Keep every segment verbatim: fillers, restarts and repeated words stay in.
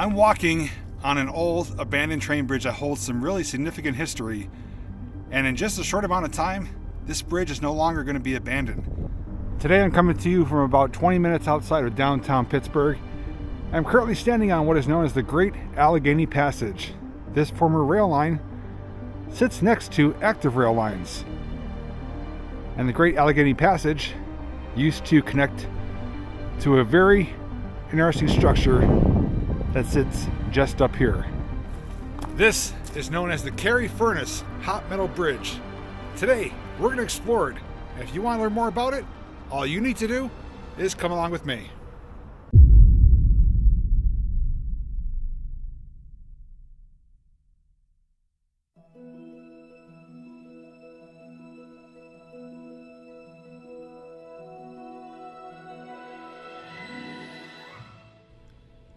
I'm walking on an old abandoned train bridge that holds some really significant history, and in just a short amount of time, this bridge is no longer going to be abandoned. Today I'm coming to you from about twenty minutes outside of downtown Pittsburgh. I'm currently standing on what is known as the Great Allegheny Passage. This former rail line sits next to active rail lines, and the Great Allegheny Passage used to connect to a very interesting structure that sits just up here. This is known as the Carrie Furnace Hot Metal Bridge. Today, we're going to explore it, and if you want to learn more about it, all you need to do is come along with me.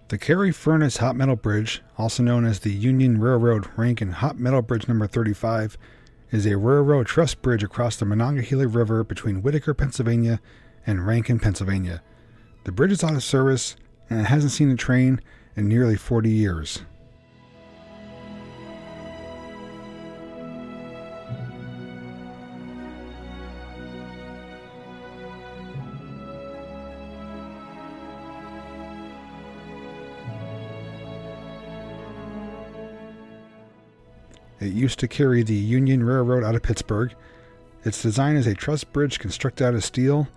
The Carrie Furnace Hot Metal Bridge, also known as the Union Railroad Rankin Hot Metal Bridge number thirty-five, is a railroad truss bridge across the Monongahela River between Whitaker, Pennsylvania and Rankin, Pennsylvania. The bridge is out of service and it hasn't seen a train in nearly forty years. It used to carry the Union Railroad out of Pittsburgh. Its design is a truss bridge constructed out of steel.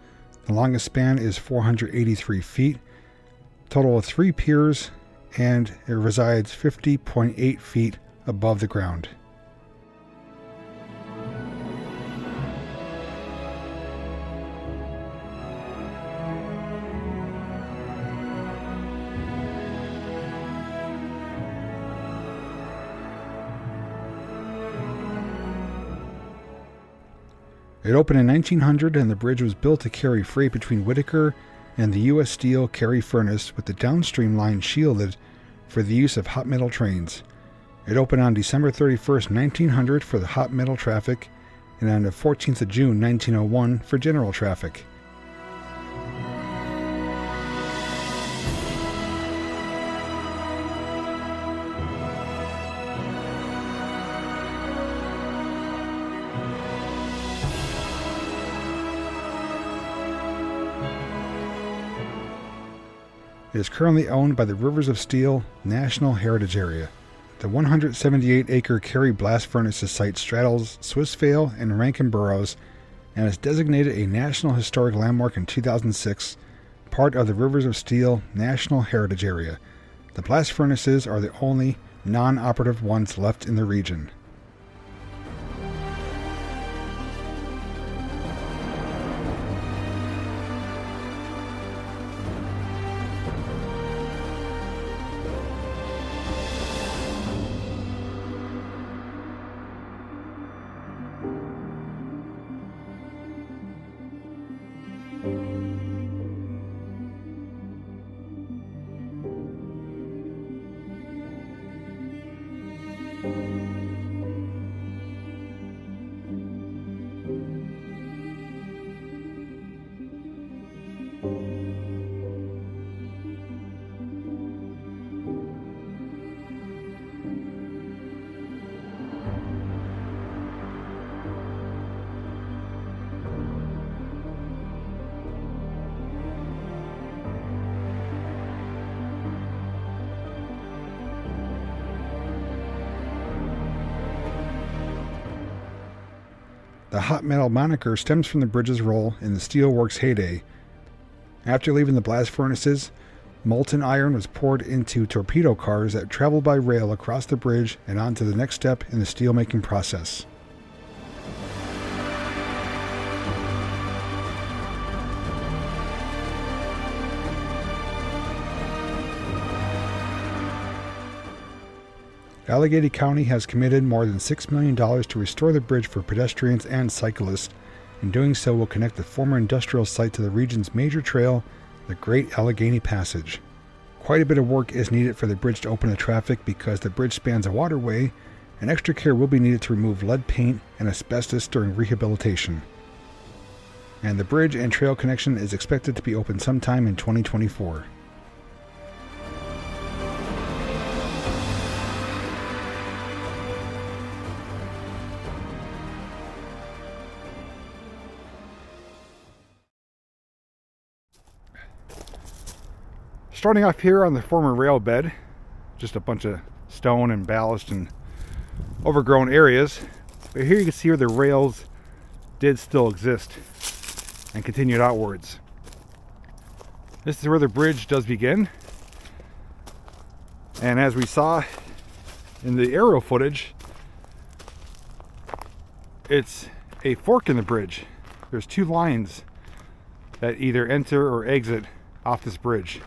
The longest span is four hundred eighty-three feet, total of three piers, and it resides fifty point eight feet above the ground. It opened in nineteen hundred and the bridge was built to carry freight between Whitaker and the U S Steel Carrie Furnace, with the downstream line shielded for the use of hot metal trains. It opened on December thirty-first, nineteen hundred for the hot metal traffic and on the fourteenth of June, nineteen oh one for general traffic. It is currently owned by the Rivers of Steel National Heritage Area. The one hundred seventy-eight acre Carrie Blast Furnaces site straddles Swissvale and Rankin boroughs and is designated a National Historic Landmark in two thousand six, part of the Rivers of Steel National Heritage Area. The blast furnaces are the only non-operative ones left in the region. The hot metal moniker stems from the bridge's role in the steelworks' heyday. After leaving the blast furnaces, molten iron was poured into torpedo cars that traveled by rail across the bridge and on to the next step in the steelmaking process. Allegheny County has committed more than six million dollars to restore the bridge for pedestrians and cyclists, and doing so will connect the former industrial site to the region's major trail, the Great Allegheny Passage. Quite a bit of work is needed for the bridge to open to traffic because the bridge spans a waterway, and extra care will be needed to remove lead paint and asbestos during rehabilitation. And the bridge and trail connection is expected to be open sometime in twenty twenty-four. Starting off here on the former rail bed, just a bunch of stone and ballast and overgrown areas, but here you can see where the rails did still exist and continued outwards. This is where the bridge does begin, and as we saw in the aerial footage, it's a fork in the bridge. There's two lines that either enter or exit off this bridge.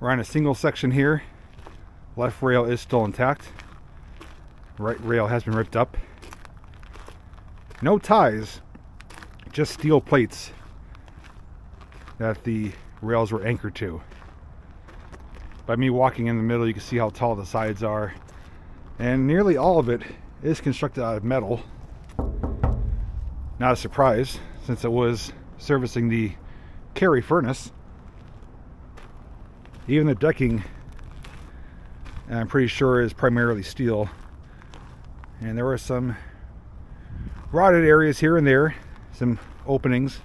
We're on a single section here. Left rail is still intact. Right rail has been ripped up. No ties, just steel plates that the rails were anchored to. By me walking in the middle, you can see how tall the sides are, and nearly all of it is constructed out of metal. Not a surprise, since it was servicing the Carrie furnace. Even the decking, I'm pretty sure, is primarily steel. And there were some rotted areas here and there, some openings,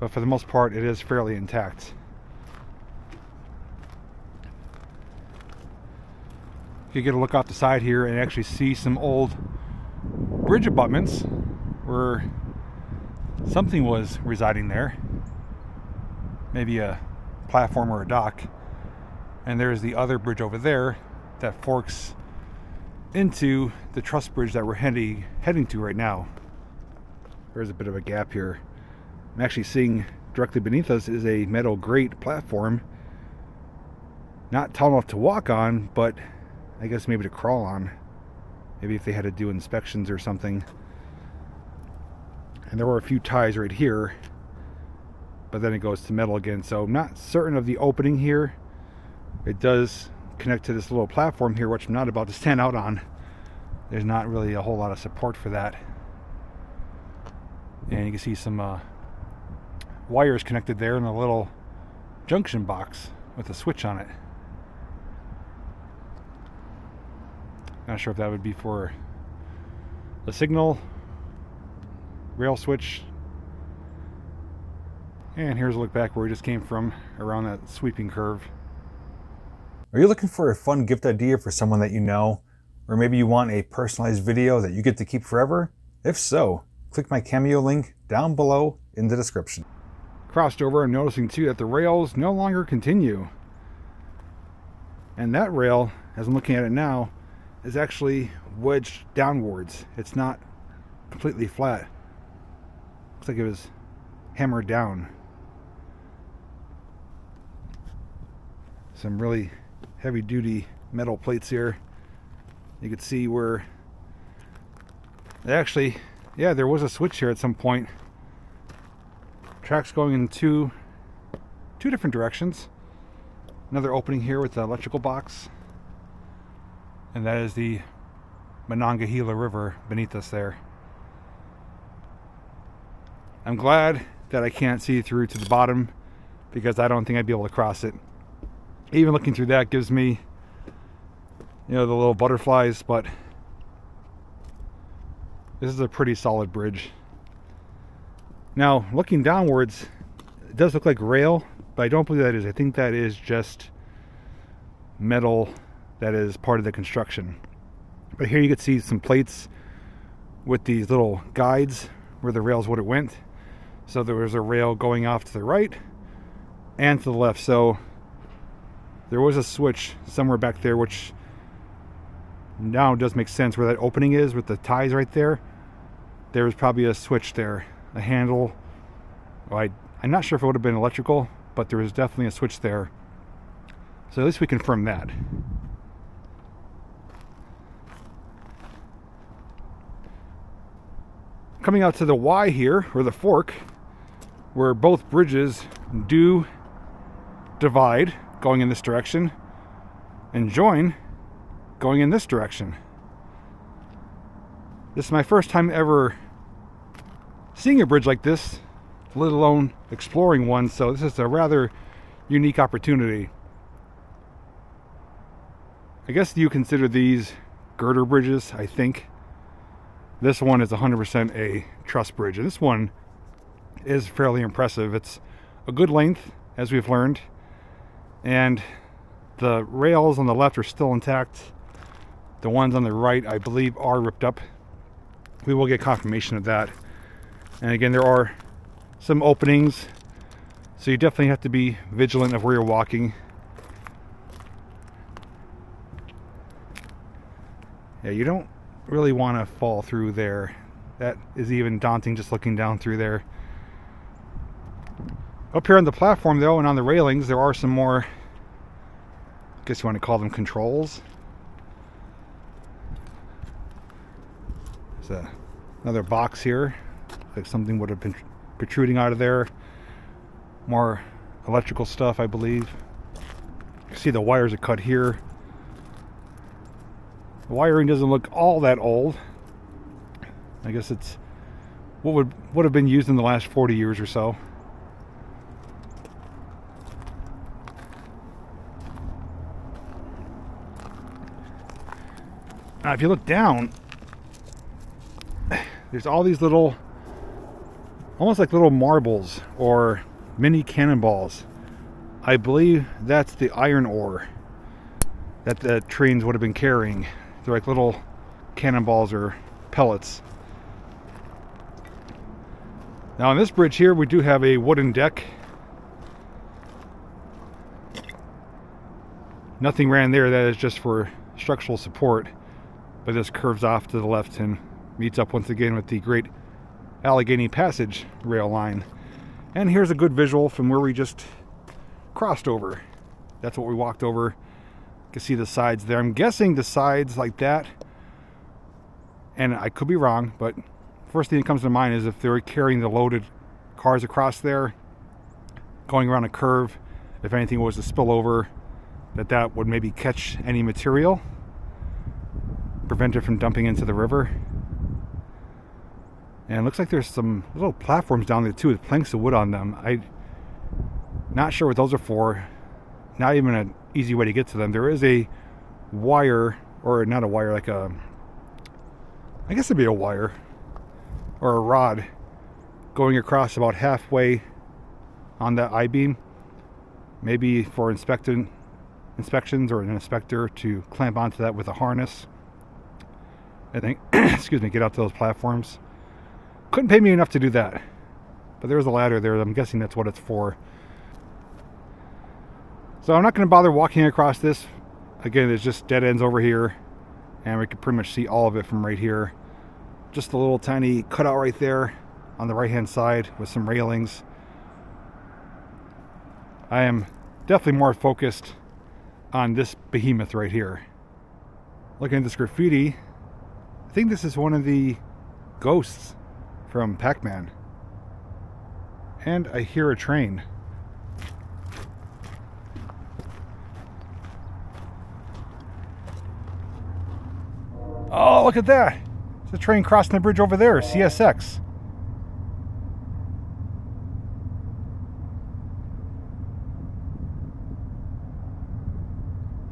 but for the most part it is fairly intact. You get a look off the side here and actually see some old bridge abutments where something was residing there, maybe a platform or a dock. And there's the other bridge over there that forks into the truss bridge that we're heading heading to right now. There's a bit of a gap here. I'm actually seeing directly beneath us is a metal grate platform, not tall enough to walk on, but I guess maybe to crawl on, maybe if they had to do inspections or something. And there were a few ties right here, but then it goes to metal again, so I'm not certain of the opening here. It does connect to this little platform here, which I'm not about to stand out on. There's not really a whole lot of support for that. And you can see some uh, wires connected there and a little junction box with a switch on it. Not sure if that would be for the signal, rail switch. And here's a look back where we just came from around that sweeping curve. Are you looking for a fun gift idea for someone that you know? Or maybe you want a personalized video that you get to keep forever? If so, click my Cameo link down below in the description. Crossed over and noticing too that the rails no longer continue. And that rail, as I'm looking at it now, is actually wedged downwards. It's not completely flat. Looks like it was hammered down. Some really heavy duty metal plates here. You can see where actually, yeah, there was a switch here at some point. Tracks going in two two different directions. Another opening here with the electrical box. And that is the Monongahela River beneath us there. I'm glad that I can't see through to the bottom, because I don't think I'd be able to cross it. Even looking through that gives me, you know, the little butterflies, but this is a pretty solid bridge. Now, looking downwards, it does look like rail, but I don't believe that is. I think that is just metal that is part of the construction. But here you can see some plates with these little guides where the rails would have went. So there was a rail going off to the right and to the left. So there was a switch somewhere back there, which now does make sense where that opening is with the ties right there. There was probably a switch there, a handle. Well, I, I'm not sure if it would have been electrical, but there was definitely a switch there. So at least we confirm that. Coming out to the Y here, or the fork, where both bridges do divide, going in this direction, and join, going in this direction. This is my first time ever seeing a bridge like this, let alone exploring one, so this is a rather unique opportunity. I guess you consider these girder bridges, I think. This one is one hundred percent a truss bridge, and this one is fairly impressive. It's a good length. as we've learned, and the rails on the left are still intact. The ones on the right, I believe, are ripped up. We will get confirmation of that. And again, there are some openings, so you definitely have to be vigilant of where you're walking. Yeah, you don't really want to fall through there. That is even daunting, just looking down through there. Up here on the platform, though, and on the railings, there are some more, I guess you want to call them controls. There's a, another box here. Looks like something would have been protruding out of there. More electrical stuff, I believe. You can see the wires are cut here. The wiring doesn't look all that old. I guess it's what would, would have been used in the last forty years or so. Now, if you look down, there's all these little, almost like little marbles or mini cannonballs. I believe that's the iron ore that the trains would have been carrying. They're like little cannonballs or pellets. Now on this bridge here, we do have a wooden deck. Nothing ran there, that is just for structural support, but this curves off to the left and meets up once again with the Great Allegheny Passage rail line. And here's a good visual from where we just crossed over. That's what we walked over. You can see the sides there. I'm guessing the sides like that, and I could be wrong, but first thing that comes to mind is if they were carrying the loaded cars across there, going around a curve, if anything was to spill over, that that would maybe catch any material, prevent it from dumping into the river. And it looks like there's some little platforms down there too with planks of wood on them. I'm not sure what those are for. Not even an easy way to get to them. There is a wire, or not a wire, like a, I guess it'd be a wire, or a rod going across about halfway on that I-beam, maybe for inspecting inspections or an inspector to clamp onto that with a harness, I think. Excuse me, get out to those platforms. Couldn't pay me enough to do that, but there's a ladder there. I'm guessing that's what it's for. So I'm not going to bother walking across this. Again, there's just dead ends over here, and we can pretty much see all of it from right here. Just a little tiny cutout right there on the right hand side with some railings. I am definitely more focused on this behemoth right here. Looking at this graffiti, I think this is one of the ghosts from Pac-Man. And I hear a train. Oh, look at that! It's a train crossing the bridge over there, C S X.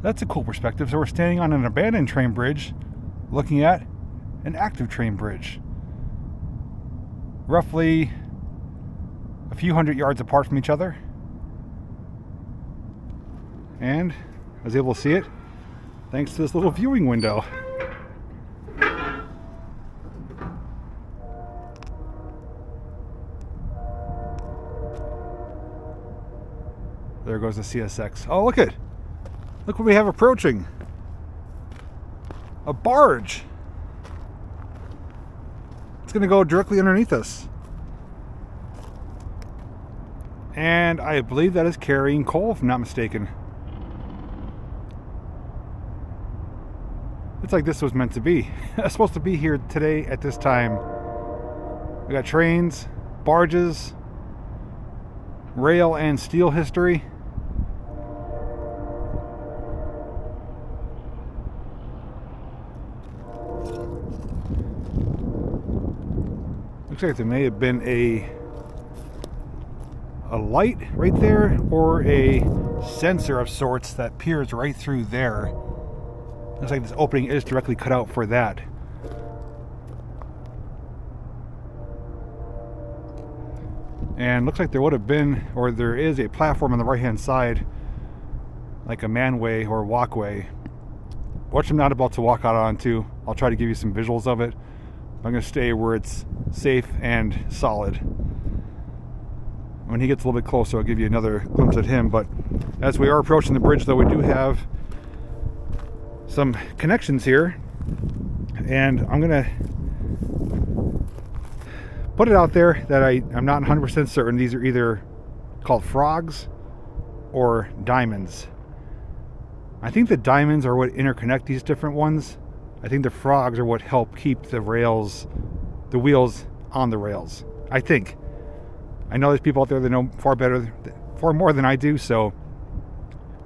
That's a cool perspective. So we're standing on an abandoned train bridge, looking at an active train bridge. Roughly a few hundred yards apart from each other. And I was able to see it thanks to this little viewing window. There goes the C S X. Oh, look it! Look what we have approaching. A barge. It's going to go directly underneath us. And I believe that is carrying coal, if I'm not mistaken. It's like this was meant to be. It's supposed to be here today at this time. We got trains, barges, rail and steel history. Looks like there may have been a a light right there, or a sensor of sorts that peers right through there. Looks like this opening is directly cut out for that. And looks like there would have been, or there is a platform on the right hand side, like a manway or walkway, which I'm not about to walk out onto. I'll try to give you some visuals of it. I'm going to stay where it's safe and solid. When he gets a little bit closer, I'll give you another glimpse at him. But as we are approaching the bridge, though, we do have some connections here, and I'm going to put it out there that I, I'm not one hundred percent certain. These are either called frogs or diamonds. I think the diamonds are what interconnect these different ones. I think the frogs are what help keep the rails, the wheels on the rails. I think. I know there's people out there that know far better, far more than I do, so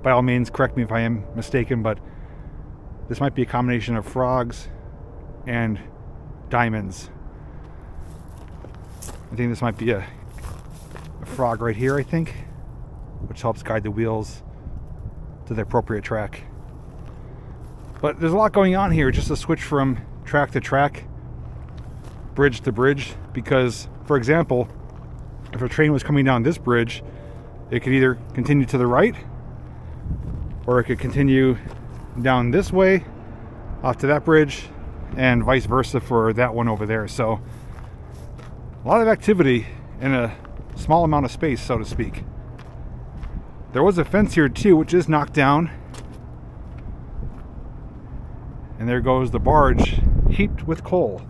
by all means correct me if I am mistaken, but this might be a combination of frogs and diamonds. I think this might be a, a frog right here, I think, which helps guide the wheels to the appropriate track. But there's a lot going on here, just to switch from track to track, bridge to bridge, because, for example, if a train was coming down this bridge, it could either continue to the right, or it could continue down this way, off to that bridge, and vice versa for that one over there. So a lot of activity in a small amount of space, so to speak. There was a fence here too, which is knocked down. And there goes the barge heaped with coal.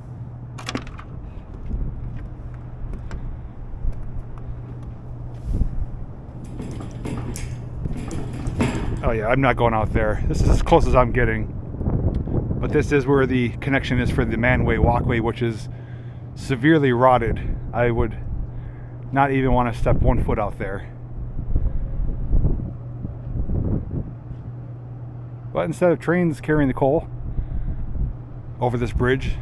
Oh yeah, I'm not going out there. This is as close as I'm getting. But this is where the connection is for the manway walkway, which is severely rotted. I would not even want to step one foot out there. But instead of trains carrying the coal over this bridge,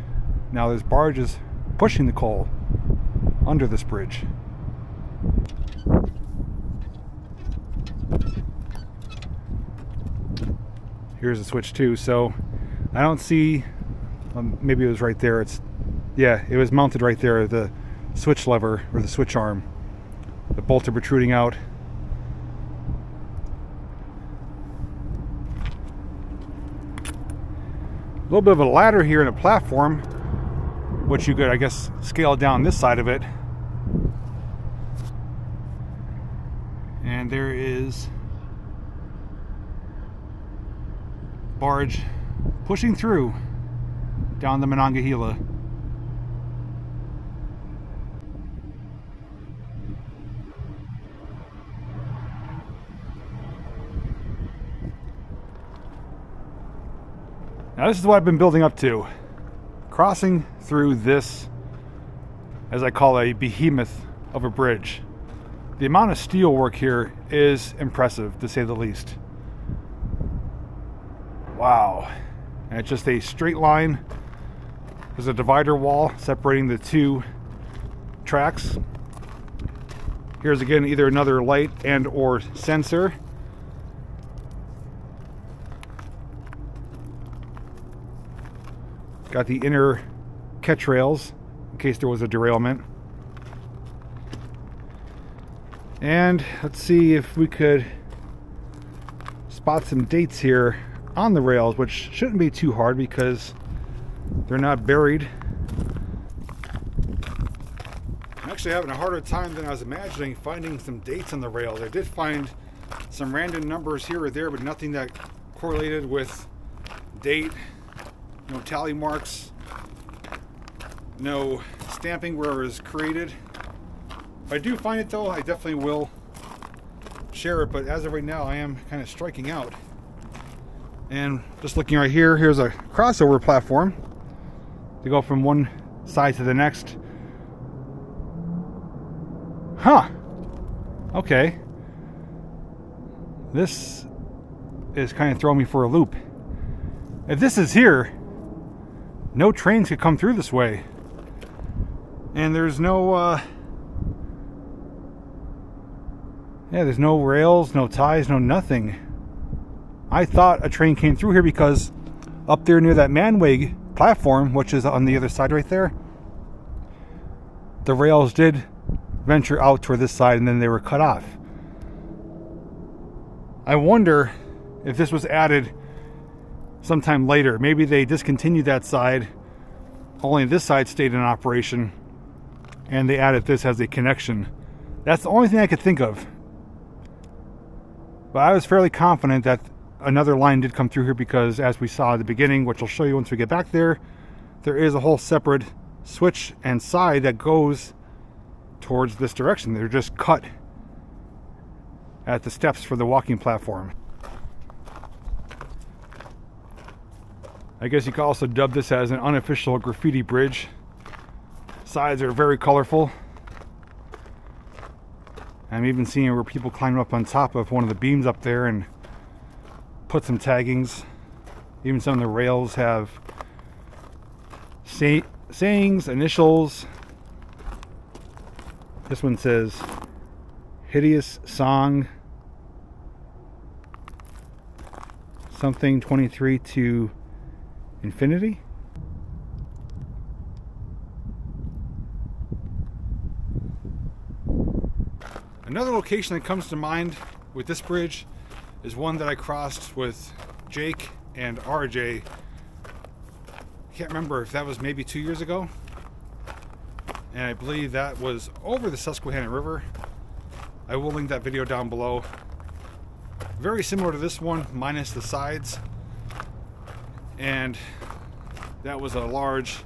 now there's barges pushing the coal under this bridge. Here's a switch too, so I don't see, um, maybe it was right there, it's yeah, it was mounted right there, the switch lever, or the switch arm. The bolts are protruding out. A little bit of a ladder here and a platform, which you could, I guess, scale down this side of it. And there is barge pushing through down the Monongahela. Now this is what I've been building up to. Crossing through this, as I call a behemoth of a bridge. The amount of steel work here is impressive, to say the least. Wow. And it's just a straight line. There's a divider wall separating the two tracks. Here's again either another light and or sensor. Got the inner catch rails in case there was a derailment. And let's see if we could spot some dates here on the rails, which shouldn't be too hard because they're not buried. I'm actually having a harder time than I was imagining finding some dates on the rails. I did find some random numbers here or there, but nothing that correlated with date. No tally marks, no stamping where it was created. If I do find it though, I definitely will share it, but as of right now, I am kind of striking out. And just looking right here, here's a crossover platform to go from one side to the next. Huh, okay. This is kind of throwing me for a loop. If this is here, no trains could come through this way, and there's no uh, yeah, there's no rails, no ties, no nothing. I thought a train came through here because up there near that manway platform, which is on the other side right there, the rails did venture out toward this side, and then they were cut off. I wonder if this was added sometime later. Maybe they discontinued that side, only this side stayed in operation, and they added this as a connection. That's the only thing I could think of. But I was fairly confident that another line did come through here, because as we saw at the beginning, which I'll show you once we get back there, there is a whole separate switch and side that goes towards this direction. They're just cut at the steps for the walking platform. I guess you could also dub this as an unofficial graffiti bridge. Sides are very colorful. I'm even seeing where people climb up on top of one of the beams up there and put some taggings. Even some of the rails have say sayings, initials. This one says hideous song something twenty-three to infinity. Another location that comes to mind with this bridge is one that I crossed with Jake and R J. I can't remember if that was maybe two years ago. And I believe that was over the Susquehanna River. I will link that video down below. Very similar to this one, minus the sides. And that was a large,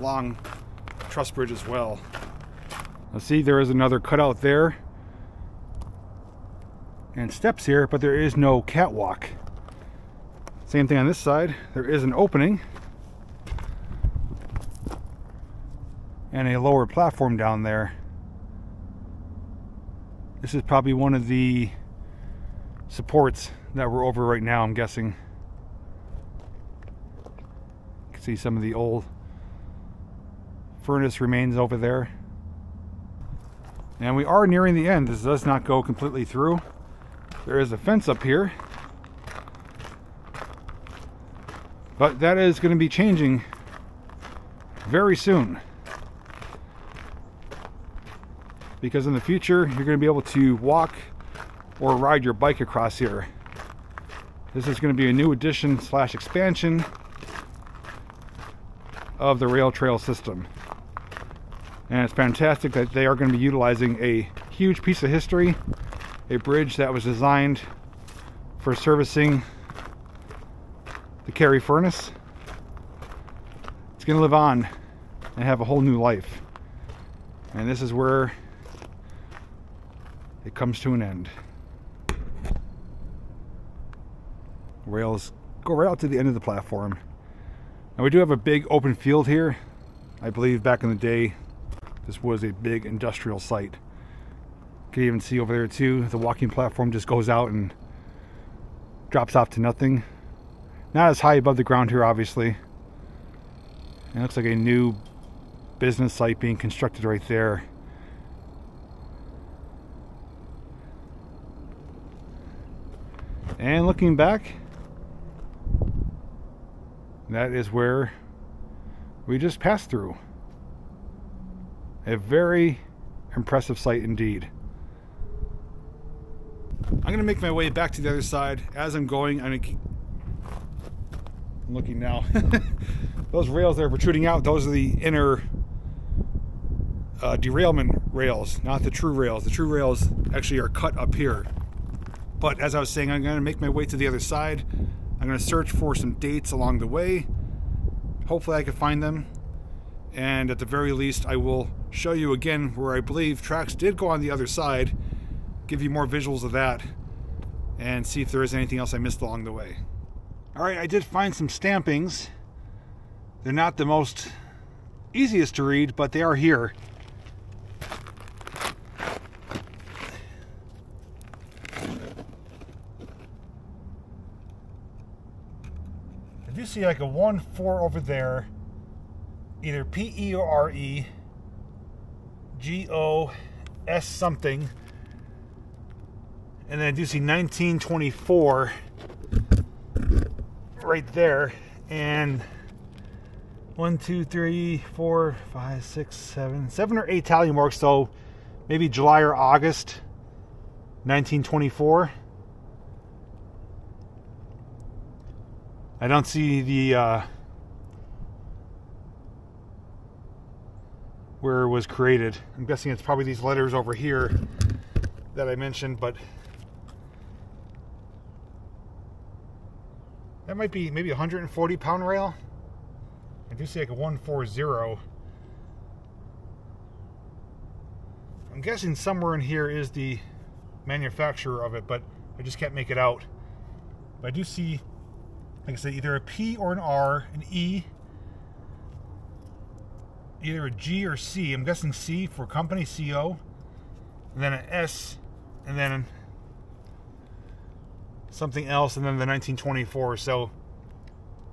long truss bridge as well. Let's see, there is another cutout there. And steps here, but there is no catwalk. Same thing on this side. There is an opening and a lower platform down there. This is probably one of the supports that we're over right now, I'm guessing. You can see some of the old furnace remains over there. And we are nearing the end. This does not go completely through. There is a fence up here, but that is going to be changing very soon, because in the future you're going to be able to walk or ride your bike across here. This is going to be a new addition slash expansion of the rail trail system, and it's fantastic that they are going to be utilizing a huge piece of history. A bridge that was designed for servicing the Carrie Furnace. It's going to live on and have a whole new life. And this is where it comes to an end. Rails go right out to the end of the platform. Now we do have a big open field here. I believe back in the day this was a big industrial site. You can even see over there too, the walking platform just goes out and drops off to nothing. Not as high above the ground here, obviously. And it looks like a new business site being constructed right there. And looking back, that is where we just passed through. A very impressive sight indeed. I'm going to make my way back to the other side. As I'm going, I'm going to keep... I'm looking now. Those rails that are protruding out, those are the inner uh, derailment rails, not the true rails. The true rails actually are cut up here. But as I was saying, I'm going to make my way to the other side. I'm going to search for some dates along the way. Hopefully I can find them. And at the very least, I will show you again where I believe tracks did go on the other side. Give you more visuals of that and see if there is anything else I missed along the way. All right, I did find some stampings. They're not the most easiest to read, but they are here. I do see like a one four over there, either P E or R E, G O S something. And then I do see nineteen twenty-four right there, and one, two, three, four, five, six, seven, seven or eight tally marks, so maybe July or August nineteen twenty-four. I don't see the uh, where it was created. I'm guessing it's probably these letters over here that I mentioned, but that might be maybe one hundred forty pound rail. I do see like a one forty. I'm guessing somewhere in here is the manufacturer of it, but I just can't make it out. But I do see, like I said, either a P or an R, an E, either a G or C. I'm guessing C for company, C O, and then an S, and then something else, and then the nineteen twenty-four. So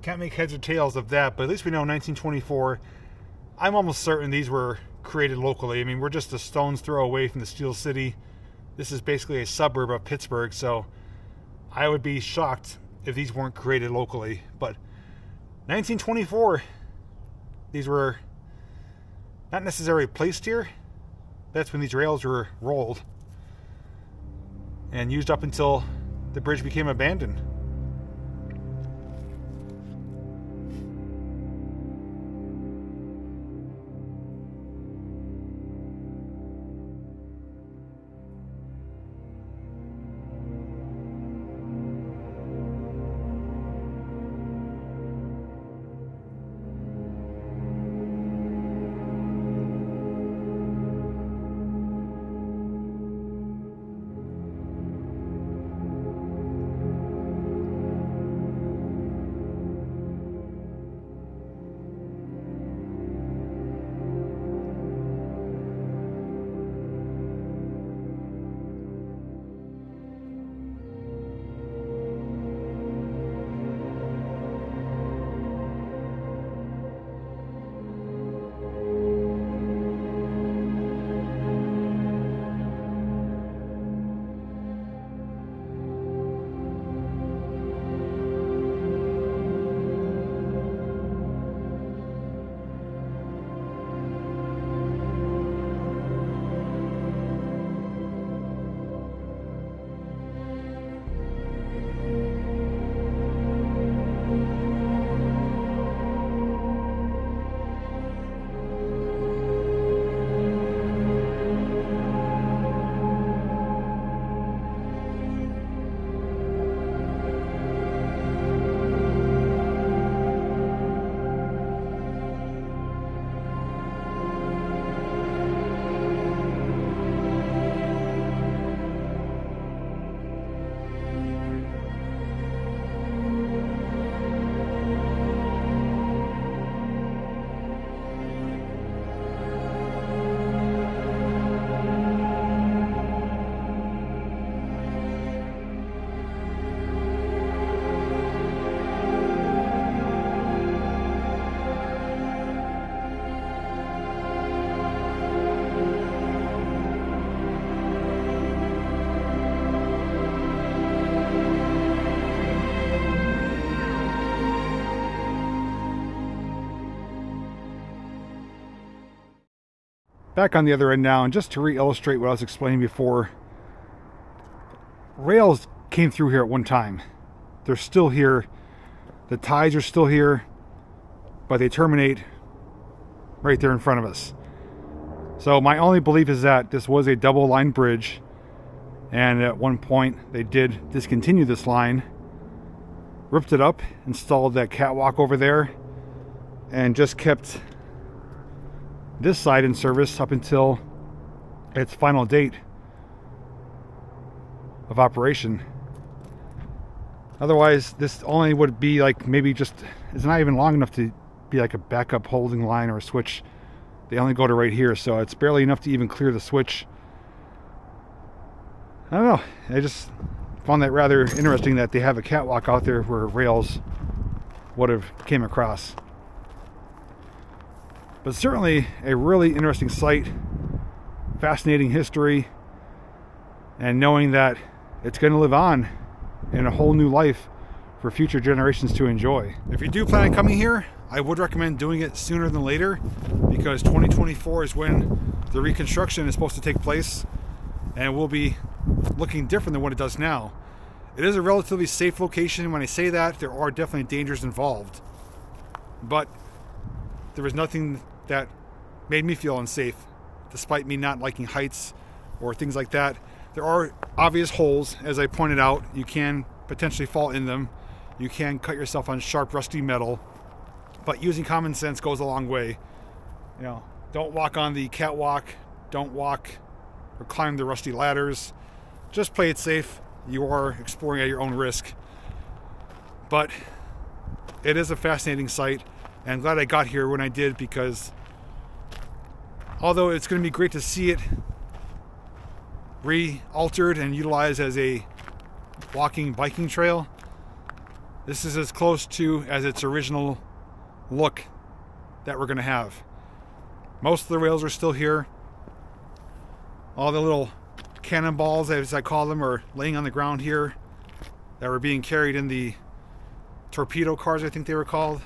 can't make heads or tails of that, but at least we know nineteen twenty-four. I'm almost certain these were created locally. I mean, we're just a stone's throw away from the Steel City. This is basically a suburb of Pittsburgh, so I would be shocked if these weren't created locally. But nineteen twenty-four, these were not necessarily placed here. That's when these rails were rolled and used up until the bridge became abandoned. Back on the other end now, and just to re-illustrate what I was explaining before, rails came through here at one time. They're still here. The ties are still here, but they terminate right there in front of us. So my only belief is that this was a double line bridge, and at one point they did discontinue this line, ripped it up, installed that catwalk over there, and just kept this side in service up until its final date of operation. Otherwise, this only would be like maybe just, it's not even long enough to be like a backup holding line or a switch. They only go to right here, so it's barely enough to even clear the switch. I don't know, I just found that rather interesting that they have a catwalk out there where rails would have came across. But certainly a really interesting site, fascinating history, and knowing that it's going to live on in a whole new life for future generations to enjoy. If you do plan on coming here, I would recommend doing it sooner than later, because twenty twenty-four is when the reconstruction is supposed to take place, and will be looking different than what it does now. It is a relatively safe location. When I say that, there are definitely dangers involved, but there was nothing that made me feel unsafe, despite me not liking heights or things like that. There are obvious holes, as I pointed out. You can potentially fall in them. You can cut yourself on sharp, rusty metal, but using common sense goes a long way. You know, don't walk on the catwalk, don't walk or climb the rusty ladders. Just play it safe. You are exploring at your own risk. But it is a fascinating site, and I'm glad I got here when I did, because although it's going to be great to see it re-altered and utilized as a walking, biking trail, this is as close to as its original look that we're going to have. Most of the rails are still here. All the little cannonballs, as I call them, are laying on the ground here, that were being carried in the torpedo cars, I think they were called.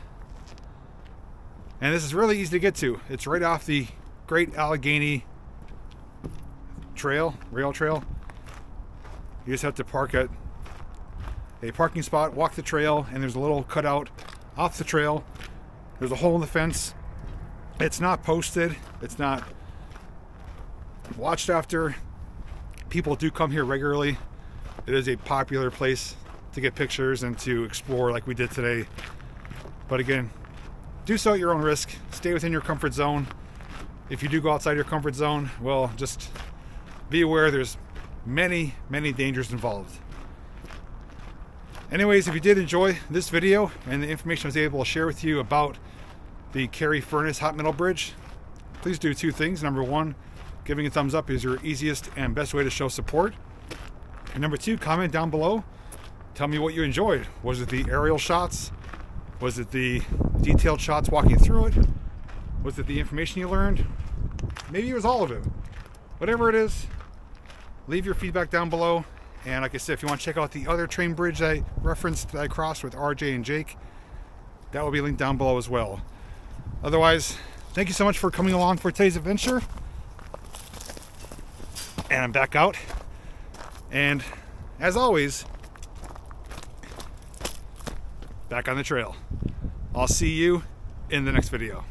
And this is really easy to get to. It's right off the Great Allegheny Trail, rail trail. You just have to park at a parking spot, walk the trail, and there's a little cutout off the trail. There's a hole in the fence. It's not posted. It's not watched after. People do come here regularly. It is a popular place to get pictures and to explore like we did today. But again, do so at your own risk. Stay within your comfort zone. If you do go outside your comfort zone, well, just be aware there's many, many dangers involved. Anyways, if you did enjoy this video and the information I was able to share with you about the Carrie Furnace Hot Metal Bridge, please do two things. Number one, giving a thumbs up is your easiest and best way to show support. And number two, comment down below. Tell me what you enjoyed. Was it the aerial shots? Was it the detailed shots walking through it? Was it the information you learned? Maybe it was all of it. Whatever it is, leave your feedback down below. And like I said, if you want to check out the other train bridge that I referenced that I crossed with R J and Jake, that will be linked down below as well. Otherwise, thank you so much for coming along for today's adventure. And I'm back out. And as always, back on the trail. I'll see you in the next video.